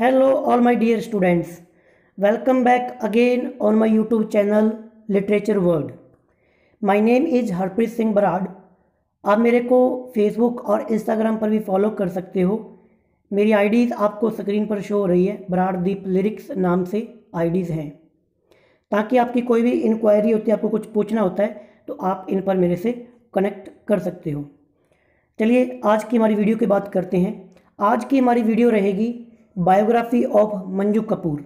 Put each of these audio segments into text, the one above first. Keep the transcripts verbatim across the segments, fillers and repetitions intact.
Hello all my dear students, welcome back again on my YouTube channel Literature World. My name is Harpreet Singh Barad. आप मेरे को Facebook और Instagram पर भी follow कर सकते हो. मेरी आईडीज़ आपको स्क्रीन पर शो हो रही है, बराड़ दीप लिरिक्स नाम से आईडीज़ हैं, ताकि आपकी कोई भी इंक्वायरी होती है, आपको कुछ पूछना होता है तो आप इन पर मेरे से कनेक्ट कर सकते हो. चलिए आज की हमारी वीडियो की बात करते हैं. आज की हमारी वीडियो रहेगी biography of Manju Kapoor.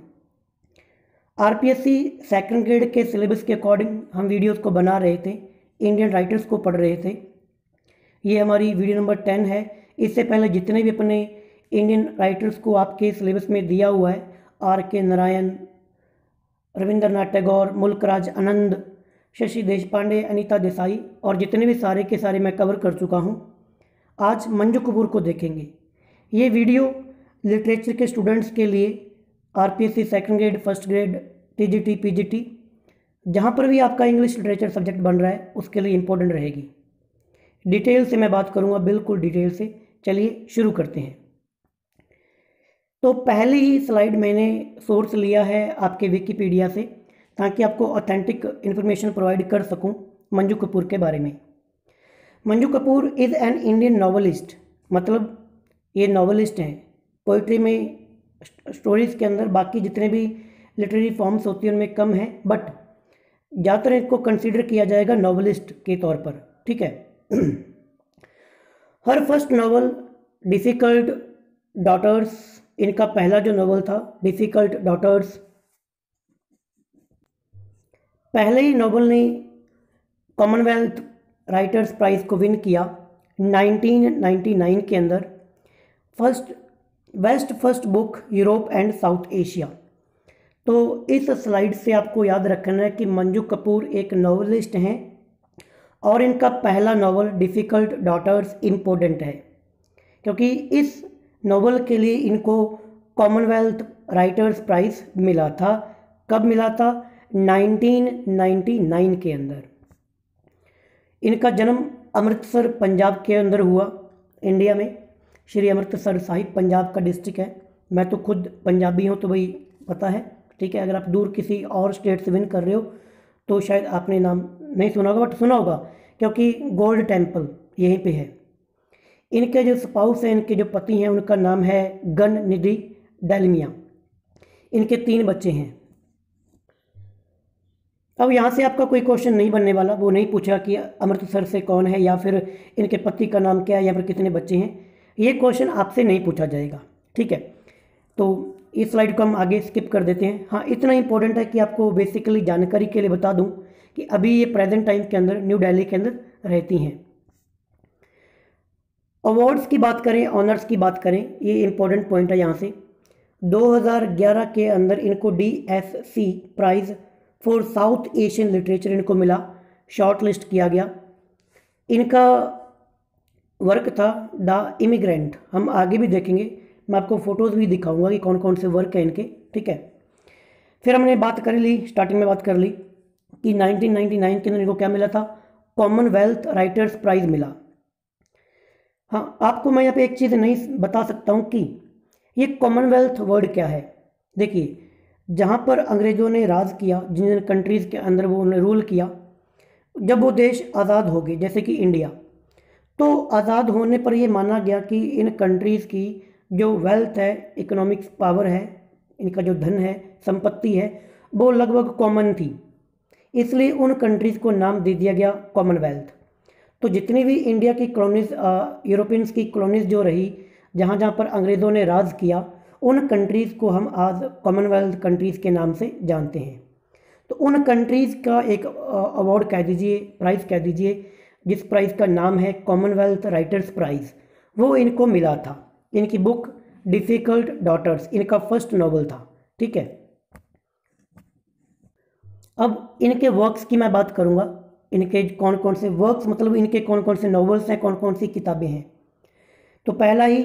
RPSC second grade के सिलेबस के अकॉर्डिंग हम वीडियोस को बना रहे थे, इंडियन राइटर्स को पढ़ रहे थे. ये हमारी वीडियो नंबर टेन है. इससे पहले जितने भी अपने इंडियन राइटर्स को आपके सिलेबस में दिया हुआ है, आर के नारायण, रविंद्रनाथ टैगोर, मुल्क राज आनंद, शशि देशपांडे, अनीता देसाई और जितने भी सारे के सारे मैं कवर कर चुका हूँ. आज मंजू कपूर को देखेंगे. ये वीडियो लिटरेचर के स्टूडेंट्स के लिए RPSC second grade, first grade, TGT, PGT, जहाँ पर भी आपका इंग्लिश लिटरेचर सब्जेक्ट बन रहा है उसके लिए इम्पोर्टेंट रहेगी. डिटेल से मैं बात करूँगा, बिल्कुल डिटेल से. चलिए शुरू करते हैं. तो पहली ही स्लाइड मैंने सोर्स लिया है आपके विकीपीडिया से, ताकि आपको ऑथेंटिक इन्फॉर्मेशन प्रोवाइड कर सकूँ मंजू कपूर के बारे में. Manju Kapoor is an Indian novelist, मतलब ये नावलिस्ट हैं. पोइट्री में, स्टोरीज़ के अंदर, बाकी जितने भी लिटरेरी फॉर्म्स होती हैं उनमें कम है, बट ज़्यादातर इनको कंसीडर किया जाएगा नॉवलिस्ट के तौर पर. ठीक है. हर फर्स्ट नावल डिफ़िकल्ट डॉटर्स, इनका पहला जो नावल था डिफ़िकल्ट डॉटर्स, पहले ही नावल ने कॉमनवेल्थ राइटर्स प्राइज़ को विन किया नाइनटीन निन्यानवे के अंदर. First best first book Europe and South Asia. तो इस स्लाइड से आपको याद रखना है कि मंजू कपूर एक नॉवलिस्ट हैं और इनका पहला नावल डिफ़िकल्ट डॉटर्स इम्पोर्टेंट है, क्योंकि इस नावल के लिए इनको कॉमनवेल्थ राइटर्स प्राइज़ मिला था. कब मिला था? नाइनटीन निन्यानवे के अंदर. इनका जन्म अमृतसर पंजाब के अंदर हुआ, इंडिया में. श्री अमृतसर साहिब पंजाब का डिस्ट्रिक्ट है. मैं तो खुद पंजाबी हूँ तो भाई पता है. ठीक है. अगर आप दूर किसी और स्टेट से विन कर रहे हो तो शायद आपने नाम नहीं सुना होगा, बट सुना होगा क्योंकि गोल्ड टेम्पल यहीं पे है. इनके जो स्पाउस हैं, इनके जो पति हैं, उनका नाम है गन्निधि डालमिया. इनके तीन बच्चे हैं. अब यहाँ से आपका कोई क्वेश्चन नहीं बनने वाला. वो नहीं पूछा कि अमृतसर से कौन है या फिर इनके पति का नाम क्या है या फिर कितने बच्चे हैं. ये क्वेश्चन आपसे नहीं पूछा जाएगा. ठीक है. तो इस स्लाइड को हम आगे स्किप कर देते हैं. हाँ, इतना इंपॉर्टेंट है कि आपको बेसिकली जानकारी के लिए बता दूं कि अभी ये प्रेजेंट टाइम के अंदर न्यू दिल्ली के अंदर रहती हैं. अवार्ड्स की बात करें, ऑनर्स की बात करें, ये इम्पोर्टेंट पॉइंट है. यहाँ से दो हज़ार ग्यारह के अंदर इनको D S C prize for South Asian literature इनको मिला, शॉर्ट लिस्ट किया गया. इनका वर्क था द इमिग्रेंट. हम आगे भी देखेंगे, मैं आपको फ़ोटोज़ भी दिखाऊंगा कि कौन कौन से वर्क हैं इनके. ठीक है. फिर हमने बात कर ली, स्टार्टिंग में बात कर ली कि नाइनटीन निन्यानवे के अंदर इनको क्या मिला था? कॉमनवेल्थ राइटर्स प्राइज़ मिला. हाँ, आपको मैं यहाँ पे एक चीज़ नहीं बता सकता हूँ कि ये कॉमनवेल्थ वर्ड क्या है. देखिए, जहाँ पर अंग्रेज़ों ने राज किया, जिन जिन कंट्रीज़ के अंदर वो उन्होंने रूल किया, जब वो देश आज़ाद हो गए, जैसे कि इंडिया, तो आज़ाद होने पर यह माना गया कि इन कंट्रीज़ की जो वेल्थ है, इकोनॉमिक्स पावर है, इनका जो धन है, संपत्ति है, वो लगभग कॉमन थी, इसलिए उन कंट्रीज़ को नाम दे दिया गया कॉमनवेल्थ. तो जितनी भी इंडिया की कॉलोनीज़, यूरोपियंस की कॉलोनीज़ जो रही, जहाँ जहाँ पर अंग्रेज़ों ने राज किया, उन कंट्रीज़ को हम आज कॉमनवेल्थ कंट्रीज़ के नाम से जानते हैं. तो उन कंट्रीज़ का एक अवार्ड कह दीजिए, प्राइज़ कह दीजिए, जिस प्राइज़ का नाम है कॉमनवेल्थ राइटर्स प्राइज़, वो इनको मिला था. इनकी बुक डिफ़िकल्ट डॉटर्स इनका फर्स्ट नॉवल था. ठीक है. अब इनके वर्क्स की मैं बात करूंगा. इनके कौन कौन से वर्क्स, मतलब इनके कौन कौन से नॉवल्स हैं, कौन कौन सी किताबें हैं. तो पहला ही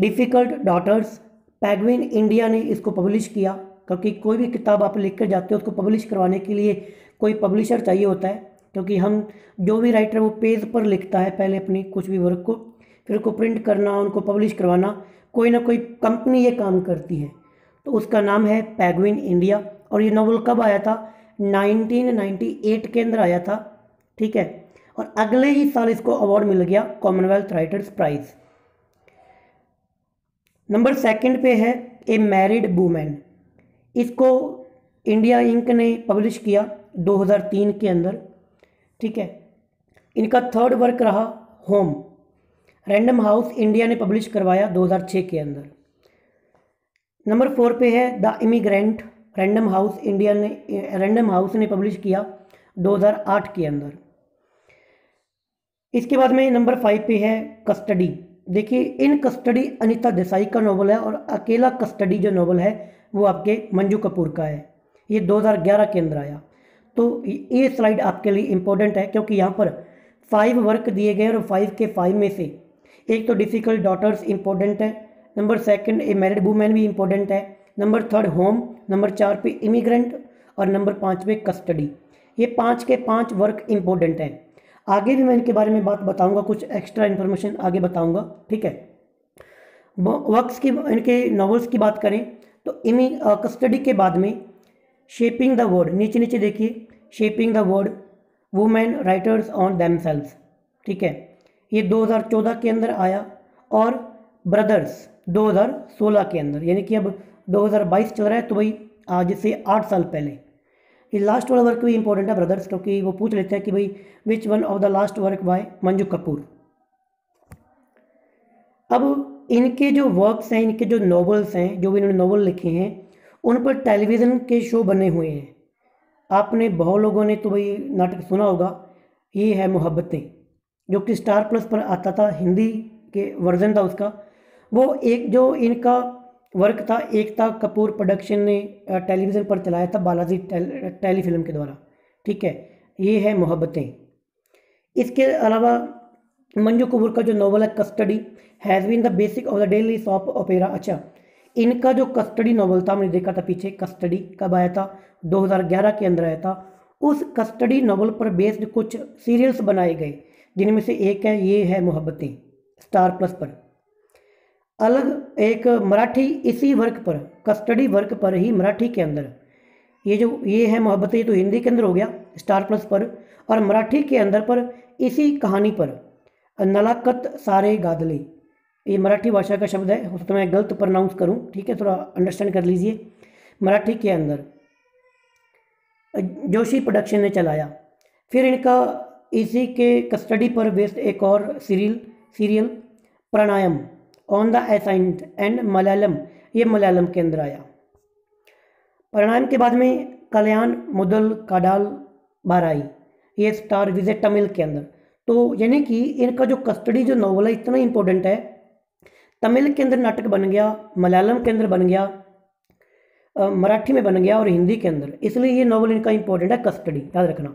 डिफ़िकल्ट डॉटर्स पेंगुइन इंडिया ने इसको पब्लिश किया, क्योंकि कोई भी किताब आप लिख कर जाते हो उसको पब्लिश करवाने के लिए कोई पब्लिशर चाहिए होता है, क्योंकि हम जो भी राइटर वो पेज पर लिखता है पहले अपनी कुछ भी वर्क को, फिर उसको प्रिंट करना, उनको पब्लिश करवाना, कोई ना कोई कंपनी ये काम करती है. तो उसका नाम है पेंगुइन इंडिया। और ये नॉवल कब आया था? नाइनटीन नाइंटी एट के अंदर आया था, ठीक है। और अगले ही साल इसको अवार्ड मिल गया Commonwealth writers prize. Number second पे है ए मैरिड वूमेन। इसको इंडिया इंक ने पब्लिश किया दो हज़ार तीन के अंदर, ठीक है। इनका थर्ड वर्क रहा होम। रैंडम हाउस इंडिया ने पब्लिश करवाया दो हज़ार छह के अंदर। नंबर फोर पे है the immigrant. Random House India ने रैंडम हाउस ने पब्लिश किया दो हज़ार आठ के अंदर। इसके बाद में नंबर फाइव पे है कस्टडी। देखिए, इन कस्टडी अनीता देसाई का नॉवल है और अकेला कस्टडी जो नॉवल है वो आपके मंजू कपूर का है। ये दो हज़ार ग्यारह के अंदर आया। तो ये स्लाइड आपके लिए इम्पोर्टेंट है क्योंकि यहाँ पर फाइव वर्क दिए गए और फाइव के फाइव में से एक तो डिफ़िकल्ट डॉटर्स इम्पोर्टेंट है, number second a married women भी इम्पोर्टेंट है, नंबर थर्ड होम, नंबर चार पे इमिग्रेंट और नंबर पाँच पे कस्टडी। ये पाँच के पाँच वर्क इम्पोर्टेंट हैं। आगे भी मैं इनके बारे में बात बताऊंगा, कुछ एक्स्ट्रा इन्फॉर्मेशन आगे बताऊंगा, ठीक है। वर्क्स की, इनके नॉवेल्स की बात करें तो इमी कस्टडी के बाद में शेपिंग द वर्ल्ड, नीचे नीचे देखिए, shaping the world, women writers on themselves, ठीक है। ये दो हज़ार चौदह के अंदर आया। और ब्रदर्स दो हज़ार सोलह के अंदर, यानी कि अब दो हज़ार बाईस चल रहा है तो भाई आज से आठ साल पहले। ये लास्ट वाला वर्क भी इंपॉर्टेंट है ब्रदर्स, क्योंकि वो पूछ लेते हैं कि भाई which one of the last work by Manju Kapoor. अब इनके जो वर्क्स हैं, इनके जो नॉवेल्स हैं, जो भी इन्होंने नॉवेल लिखे हैं, उन पर टेलीविज़न के शो बने हुए हैं। आपने, बहुत लोगों ने तो भाई नाटक सुना होगा, ये है मोहब्बतें, जो कि स्टार प्लस पर आता था, हिंदी के वर्जन था उसका। वो एक जो इनका वर्क था, एकता कपूर प्रोडक्शन ने टेलीविज़न पर चलाया था, बालाजी टेलीफिल्म के द्वारा, ठीक है। ये है मोहब्बतें। इसके अलावा मंजू कपूर का जो नॉवल है custody, has been the basic of the daily soap opera. अच्छा, इनका जो कस्टडी नॉवल था, हमने देखा था पीछे, कस्टडी कब आया था? दो हज़ार ग्यारह के अंदर आया था। उस कस्टडी नॉवल पर बेस्ड कुछ सीरियल्स बनाए गए, जिनमें से एक है ये है मोहब्बतें, स्टार प्लस पर। अलग एक मराठी, इसी वर्क पर, कस्टडी वर्क पर ही मराठी के अंदर, ये जो ये है मोहब्बतें, ये तो हिंदी के अंदर हो गया स्टार प्लस पर, और मराठी के अंदर पर इसी कहानी पर नलाकत सारे गादले, ये मराठी भाषा का शब्द है, तो मैं गलत प्रोनाउंस करूं, ठीक है, थोड़ा अंडरस्टैंड कर लीजिए। मराठी के अंदर जोशी प्रोडक्शन ने चलाया। फिर इनका इसी के कस्टडी पर बेस्ड एक और serial serial Pranayam on the assigned and Malayalam, ये मलयालम के अंदर आया। प्रणायम के बाद में कल्याण मुदल काडाल बाराई, ये स्टार विजय तमिल के अंदर। तो यानी कि इनका जो कस्टडी जो नॉवल है इतना इम्पोर्टेंट है, तमिल के अंदर नाटक बन गया, मलयालम के अंदर बन गया, मराठी में बन गया और हिंदी के अंदर, इसलिए ये नॉवल इनका इम्पोर्टेंट है कस्टडी, याद रखना।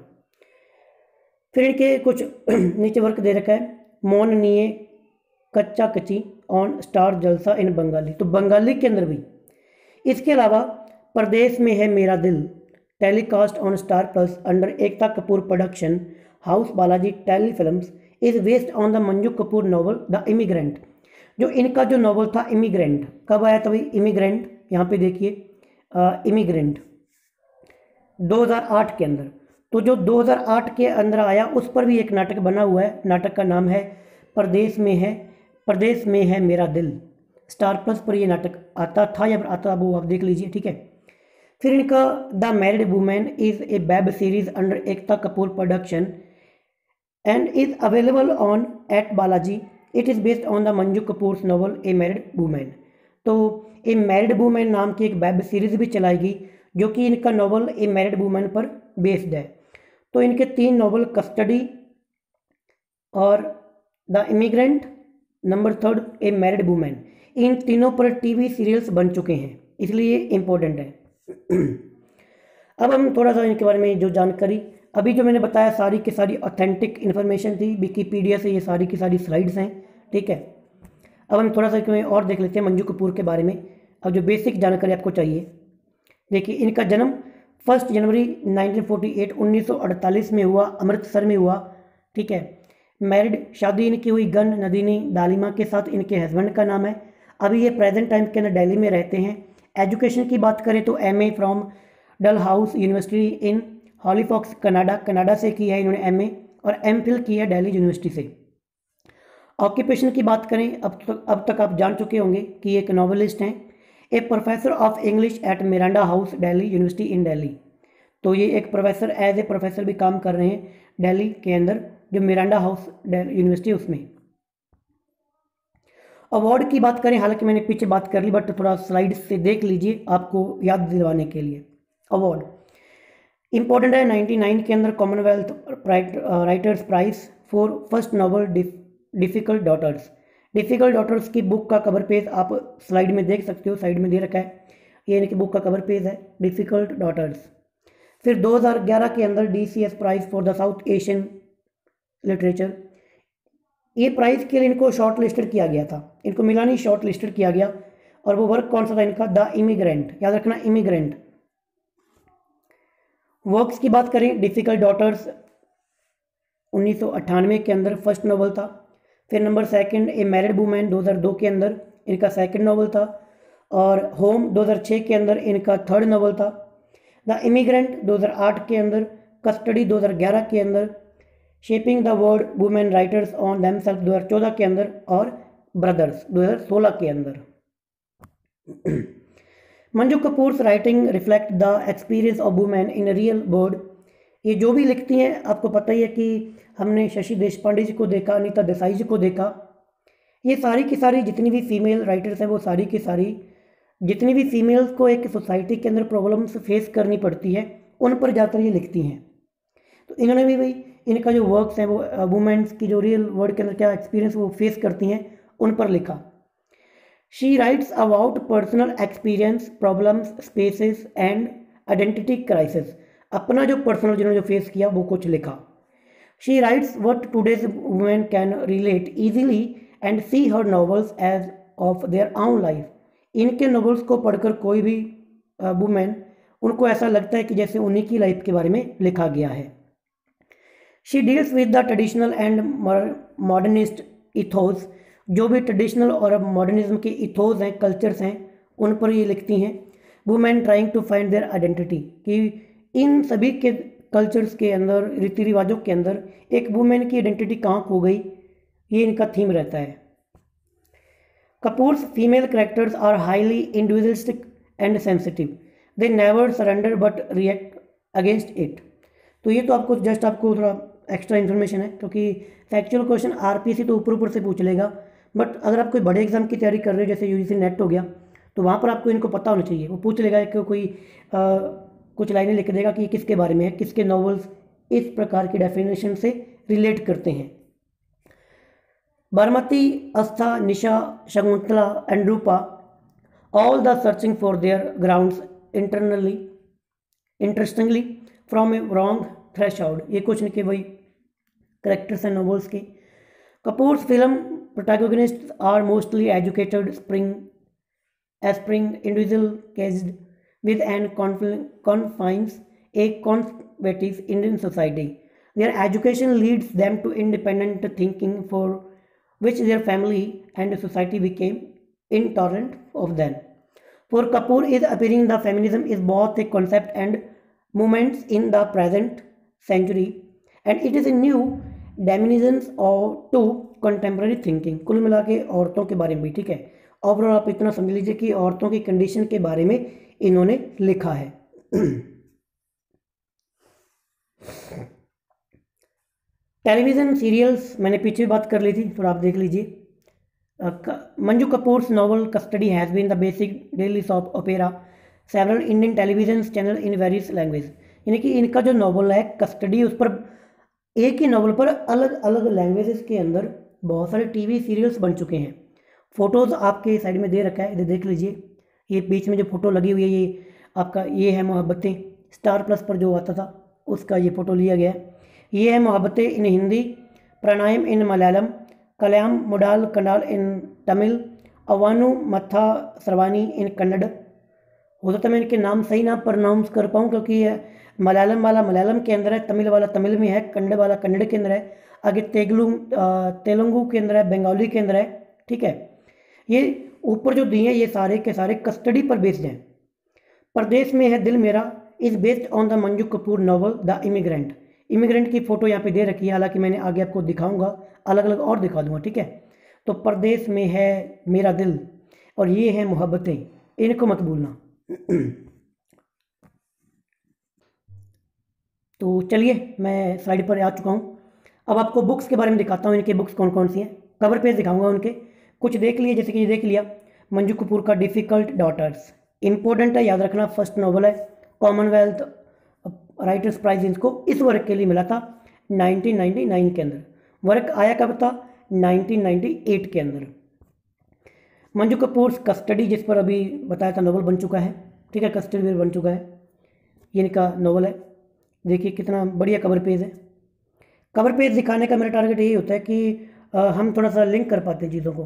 फिर इनके कुछ नीचे वर्क दे रखा है, मौन निये कच्चा कच्ची ऑन स्टार जलसा इन बंगाली, तो बंगाली के अंदर भी। इसके अलावा परदेश में है मेरा दिल, telecast on Star Plus under Ekta Kapoor production, house Balaji Telefilms, is based on the Manju Kapoor novel the immigrant. जो इनका जो नॉवल था इमिग्रेंट, कब आया था भाई? इमिग्रेंट, यहाँ पे देखिए, इमिग्रेंट दो हज़ार आठ के अंदर। तो जो दो हज़ार आठ के अंदर आया उस पर भी एक नाटक बना हुआ है, नाटक का नाम है परदेश में है परदेश में है मेरा दिल। स्टार प्लस पर यह नाटक आता था या आता, वो आप देख लीजिए, ठीक है। फिर इनका the married women is a web series under Ekta Kapoor production and is available on at Balaji. It is based on the Manju Kapoors novel a married women. तो ए मैरिड वूमेन नाम की एक वेब सीरीज़ भी चलाई गई, जो कि इनका नॉवल ए मैरिड वूमेन पर बेस्ड है। तो इनके तीन नॉवल, कस्टडी और the immigrant, number third a married women, इन तीनों पर टीवी सीरियल्स बन चुके हैं, इसलिए इम्पोर्टेंट है। अब हम थोड़ा सा इनके बारे में जो जानकारी, अभी जो मैंने बताया सारी की सारी ऑथेंटिक इन्फॉर्मेशन थी, विकीपीडिया से ये सारी की सारी स्लाइड्स हैं, ठीक है। अब हम थोड़ा सा और देख लेते हैं मंजू कपूर के बारे में, अब जो बेसिक जानकारी आपको चाहिए। देखिए, इनका जन्म first January nineteen forty eight उन्नीस सौ अड़तालीस में हुआ, अमृतसर में हुआ, ठीक है। मैरिड, शादी इनकी हुई गन्नदिनी दालिमा के साथ, इनके हस्बैंड का नाम है। अभी ये प्रेजेंट टाइम के अंदर दिल्ली में रहते हैं। एजुकेशन की बात करें तो MA from Dalhousie university in Halifax Canada Canada से की है इन्होंने एमए और एमफिल की है दिल्ली यूनिवर्सिटी से। ऑक्यूपेशन की बात करें अब तक अब तक आप जान चुके होंगे कि एक नॉवेलिस्ट हैं, a professor of English at Miranda House Delhi university in Delhi. तो ये एक प्रोफेसर एज ए प्रोफेसर भी काम कर रहे हैं दिल्ली के अंदर जो मिरांडा हाउस यूनिवर्सिटी उसमें। अवार्ड की बात करें, हालांकि मैंने पीछे बात कर ली बट थोड़ा स्लाइड से देख लीजिए आपको याद दिलवाने के लिए। अवार्ड इम्पोर्टेंट है नाइन्टी नाइन के अंदर Commonwealth writers prize for first novel difficult daughters. Difficult daughters की बुक का कवर पेज आप स्लाइड में देख सकते हो, साइड में दे रखा है, ये इनकी बुक का कवर पेज है डिफिकल्ट डॉटर्स। फिर दो हज़ार ग्यारह के अंदर DCS prize for the South Asian literature, ये प्राइज़ के लिए इनको शॉर्ट लिस्टेड किया गया था, इनको मिला नहीं, शॉर्ट लिस्टेड किया गया। और वो वर्क कौन सा था इनका, द इमिग्रेंट, याद रखना इमिग्रेंट। वर्क्स की बात करें, डिफिकल्ट डॉटर्स उन्नीस सौ अट्ठानवे के अंदर फर्स्ट नॉवल था। फिर number second a married women दो हज़ार दो के अंदर इनका सेकंड नॉवल था, और होम दो हज़ार छह के अंदर इनका थर्ड नॉवल था। द इमिग्रेंट दो हज़ार आठ के अंदर, कस्टडी दो हज़ार ग्यारह के अंदर, shaping the world women writers on themself दो हज़ार चौदह के अंदर, और ब्रदर्स दो हज़ार सोलह के अंदर। Manju Kapoors writing reflect the experience of women in real world. ये जो भी लिखती हैं आपको पता ही है कि हमने शशि देशपांडे जी को देखा, अनीता देसाई जी को देखा, ये सारी की सारी जितनी भी फीमेल राइटर्स हैं वो सारी की सारी जितनी भी फीमेल्स को एक सोसाइटी के अंदर प्रॉब्लम्स फेस करनी पड़ती है उन पर जाकर ये लिखती हैं। तो इन्होंने भी भाई इनका जो वर्क्स हैं वो वुमेंस की जो रियल वर्ल्ड के अंदर क्या एक्सपीरियंस वो फेस करती हैं उन पर लिखा। She writes about personal experience, problems, spaces and identity crisis, अपना जो पर्सनल जिन्होंने जो फेस किया वो कुछ लिखा। She writes what today's women can relate easily and see her novels as of their own life. इनके नॉवल्स को पढ़कर कोई भी वुमेन उनको ऐसा लगता है कि जैसे उन्हीं की लाइफ के बारे में लिखा गया है। She deals with the traditional and modernist ethos, जो भी ट्रेडिशनल और मॉडर्निज्म के इथोस हैं, कल्चर्स हैं, उन पर ये लिखती हैं। Women trying to find their identity, कि इन सभी के कल्चर्स के अंदर, रीति रिवाजों के अंदर एक वुमेन की आइडेंटिटी कहाँ खो गई, ये इनका थीम रहता है। Kapoors female characters are highly individualistic and sensitive, they never surrender but react against it. तो ये तो आपको जस्ट आपको थोड़ा एक्स्ट्रा इन्फॉर्मेशन है, क्योंकि फैक्चुअल क्वेश्चन आरपीएससी तो ऊपर ऊपर से पूछ लेगा, बट अगर आप कोई बड़े एग्जाम की तैयारी कर रहे हो जैसे यूजीसी नेट हो गया तो वहाँ पर आपको इनको पता होना चाहिए। वो पूछ लेगा कि कोई आ, कुछ लाइनें लिख देगा कि ये किसके बारे में है, किसके नॉवेल्स इस प्रकार की डेफिनेशन से रिलेट करते हैं। बारमती, Astha, Nisha, Shakuntala and Rupa, all the searching for their grounds internally interestingly from a wrong threshold, ये कुछ इनके वही करेक्टर्स हैं नॉवेल्स के। Kapoors film protagonists are mostly educated spring aspiring individual caged with and confines a conservative Indian society. Their education leads them to independent thinking for which their family and society became intolerant of them. For Kapoor is appearing the feminism is both a concept and movements in the present century, and it is a new dimensions or to contemporary thinking. कुल मिला के औरतों के बारे में भी ठीक है, ओवरऑल आप इतना समझ लीजिए कि औरतों की कंडीशन के बारे में इन्होंने लिखा है। टेलीविज़न सीरियल्स मैंने पीछे बात कर ली थी, थोड़ा आप देख लीजिए। Manju Kapoors novel custody has been the basic daily soap opera several Indian television channel in various language, यानी कि इनका जो नॉवल है कस्टडी उस पर एक ही नॉवल पर अलग अलग लैंग्वेजेस के अंदर बहुत सारे टीवी सीरियल्स बन चुके हैं। फ़ोटोज़ आपके साइड में दे रखा है, इधर देख लीजिए, ये बीच में जो फोटो लगी हुई है ये आपका ये है मोहब्बतें, स्टार प्लस पर जो आता था उसका ये फ़ोटो लिया गया है। ये है मोहब्बतें इन हिंदी, प्राणायम इन मलयालम, कल्याम मुडाल कनाल इन तमिल, अवानु मथा सरवानी इन कन्नड़। हो सकता है मैं इनके नाम सही ना प्रनाउंस कर पाऊँ, क्योंकि ये मलयालम वाला मलयालम के अंदर है, तमिल वाला तमिल में है, कन्नड़ वाला कन्नड़ के अंदर है, आगे तेगलू तेलुगू के अंदर है, बंगाली के अंदर है, ठीक है। ये ऊपर जो दिए हैं ये सारे के सारे कस्टडी पर बेस्ड हैं। परदेश में है दिल मेरा is based on the Manju Kapoor novel the immigrant. Immigrant की फ़ोटो यहाँ पे दे रखी है, हालांकि मैंने आगे आपको दिखाऊंगा, अलग अलग और दिखा दूंगा, ठीक है। तो परदेश में है मेरा दिल और ये है मोहब्बतें, इनको मत भूलना। तो चलिए मैं स्लाइड पर आ चुका हूँ। अब आपको बुक्स के बारे में दिखाता हूँ, इनके बुक्स कौन कौन सी हैं, कवर पेज दिखाऊंगा उनके। कुछ देख लिए, जैसे कि ये देख लिया मंजू कपूर का डिफ़िकल्ट डॉटर्स, इंपॉर्टेंट है याद रखना, फर्स्ट नॉवल है, कॉमनवेल्थ राइटर्स प्राइज इसको इस वर्क के लिए मिला था नाइनटीन निन्यानवे के अंदर। वर्क आया कब था, नाइनटीन नाइंटी एट के अंदर। मंजू कपूर कस्टडी, जिस पर अभी बताया था नॉवल बन चुका है, ठीक है, कस्टडी बन चुका है, ये इनका नॉवल है। देखिए कितना बढ़िया कवर पेज है। कवर पेज दिखाने का मेरा टारगेट यही होता है कि आ, हम थोड़ा सा लिंक कर पाते हैं चीज़ों को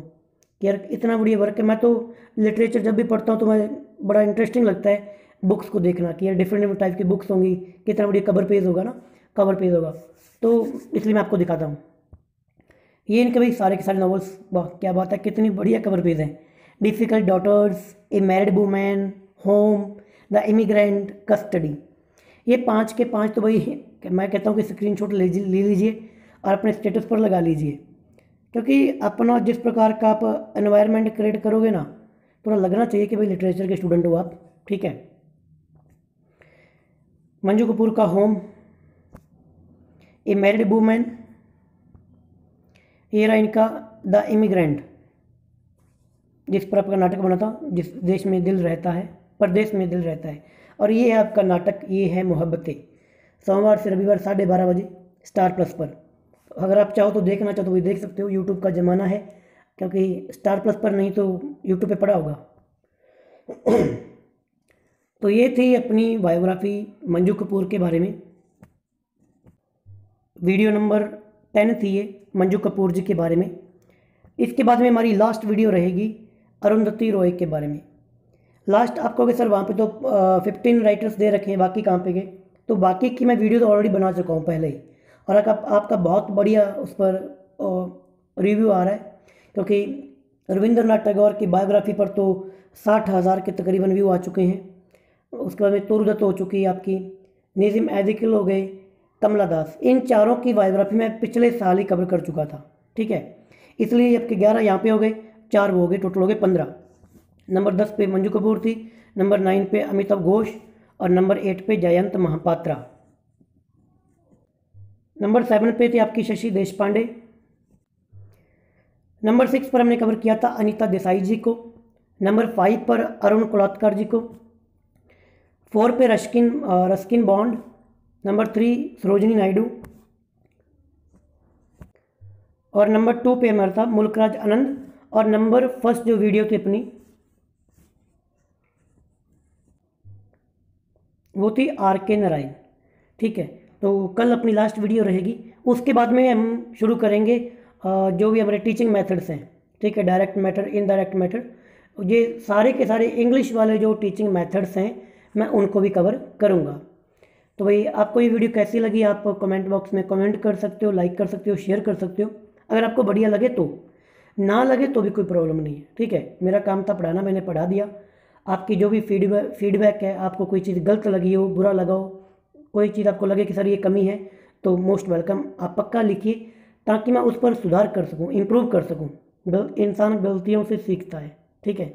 कि यार इतना बढ़िया वर्क है। मैं तो लिटरेचर जब भी पढ़ता हूँ तो मैं बड़ा इंटरेस्टिंग लगता है बुक्स को देखना कि यार डिफरेंट डिफरेंट टाइप की बुक्स होंगी, कितना बढ़िया कवर पेज होगा ना, कवर पेज होगा, तो इसलिए मैं आपको दिखाता हूँ। ये इनके भाई सारे के सारे नॉवेल्स, वाह क्या बात है, कितनी बढ़िया कवर पेज हैं। Difficult daughters, A married women, home, the immigrant, custody, ये पाँच के पाँच तो भाई मैं कहता हूँ कि स्क्रीनशॉट ले लीजिए और अपने स्टेटस पर लगा लीजिए, क्योंकि अपना जिस प्रकार का आप एनवायरनमेंट क्रिएट करोगे ना, थोड़ा लगना चाहिए कि भाई लिटरेचर के स्टूडेंट हो आप, ठीक है। मंजू कपूर का होम, ए मैरिड वूमेन, ये रहा इनका द इमिग्रेंट, जिस पर आपका नाटक बना था, जिस देश में दिल रहता है, परदेश में दिल रहता है, और ये है आपका नाटक, ये है मोहब्बतें, सोमवार से रविवार साढ़े बारह बजे स्टार प्लस पर। अगर आप चाहो तो देखना चाहो तो भी देख सकते हो, यूट्यूब का ज़माना है, क्योंकि स्टार प्लस पर नहीं तो यूट्यूब पे पड़ा होगा। तो ये थी अपनी बायोग्राफी मंजू कपूर के बारे में, वीडियो नंबर टेन थी ये मंजू कपूर जी के बारे में। इसके बाद में हमारी लास्ट वीडियो रहेगी अरुंधति रॉय के बारे में। लास्ट आप कहोगे सर वहाँ पे तो फिफ्टीन राइटर्स दे रखे हैं, बाकी कहाँ पे गए, तो बाकी की मैं वीडियो तो ऑलरेडी बना चुका हूँ पहले ही, और आप, आपका बहुत बढ़िया उस पर आ, रिव्यू आ रहा है, क्योंकि रविंद्रनाथ टैगोर की बायोग्राफी पर तो साठ हज़ार के तकरीबन व्यू आ चुके हैं। उसके बाद में तोरुदत्त हो चुकी है आपकी, निज़िम एज़िकिल हो गए, कमला दास, इन चारों की बायोग्राफी मैं पिछले साल ही कवर कर चुका था, ठीक है। इसलिए आपके ग्यारह यहाँ पर हो गए, चार वो हो गए, टोटल हो गए पंद्रह। नंबर दस पे मंजू कपूर थी, नंबर नाइन पे अमिताभ घोष, और नंबर एट पे जयंत महापात्रा। नंबर सेवन पे थी आपकी शशि देशपांडे। नंबर सिक्स पर हमने कवर किया था अनीता देसाई जी को, नंबर फाइव पर अरुण कोलातकर जी को, फोर पे Ruskin Ruskin Bond, number three Sarojini Naidu, और नंबर टू पे हमारा था मुल्कराज आनंद, और नंबर फर्स्ट जो वीडियो थी अपनी वो थी आर के नारायण, ठीक है। तो कल अपनी लास्ट वीडियो रहेगी, उसके बाद में हम शुरू करेंगे जो भी हमारे टीचिंग मेथड्स हैं, ठीक है, डायरेक्ट मेथड, इनडायरेक्ट मेथड, ये सारे के सारे इंग्लिश वाले जो टीचिंग मेथड्स हैं मैं उनको भी कवर करूँगा। तो भाई आपको ये वीडियो कैसी लगी, आप कमेंट बॉक्स में कमेंट कर सकते हो, लाइक कर सकते हो, शेयर कर सकते हो, अगर आपको बढ़िया लगे तो, ना लगे तो भी कोई प्रॉब्लम नहीं है, ठीक है। मेरा काम था पढ़ाना, मैंने पढ़ा दिया। आपकी जो भी फीडबैक फीडबैक है, आपको कोई चीज़ गलत लगी हो, बुरा लगा हो, कोई चीज़ आपको लगे कि सर ये कमी है, तो मोस्ट वेलकम, आप पक्का लिखिए ताकि मैं उस पर सुधार कर सकूं, इम्प्रूव कर सकूं। इंसान गलतियों से सीखता है, ठीक है।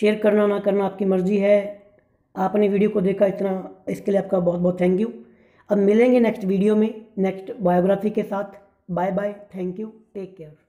शेयर करना ना करना आपकी मर्जी है। आपने वीडियो को देखा इतना, इसके लिए आपका बहुत बहुत थैंक यू। अब मिलेंगे नेक्स्ट वीडियो में नेक्स्ट बायोग्राफी के साथ। Bye bye, thank you, take care.